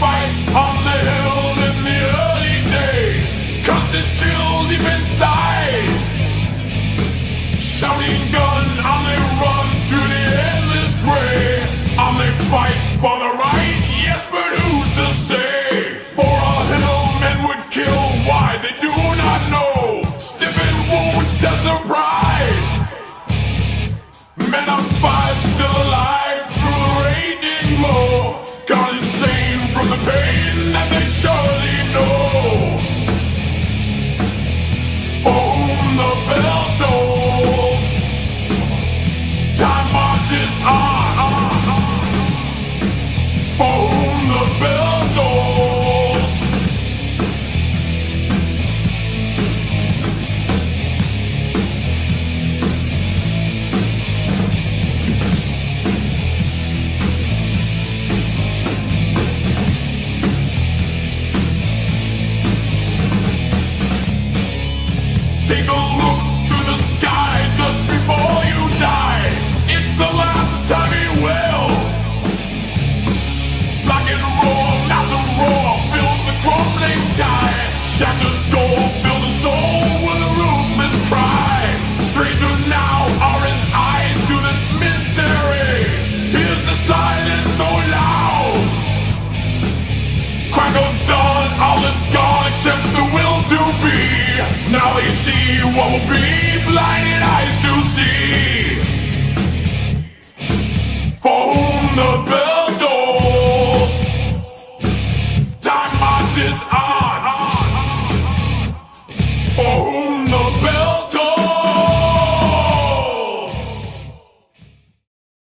fight on the hill in the early days, cause it chilled deep inside. Shouting gun, on they run through the endless gray, on they fight for the right. Yes, but who's to say? For a hill men would kill, why they do not know. Stiffing wounds test their pride. Men of five still alive through the raging blow, gone insane from the pain that they surely know. Oh, the bell tolls, time marches on. Oh, the bell tolls. Take a look to the sky just before you die. It's the last time he will. Black and roar, as a roar fills the crumbling sky. Shattered gold fills the soul with a ruthless cry. Stranger now are his eyes to this mystery. Here's the silence so loud. Crack of dawn, all is gone except the will to be. Now they see what will be, blinded eyes to see. For whom the bell tolls, time marches on.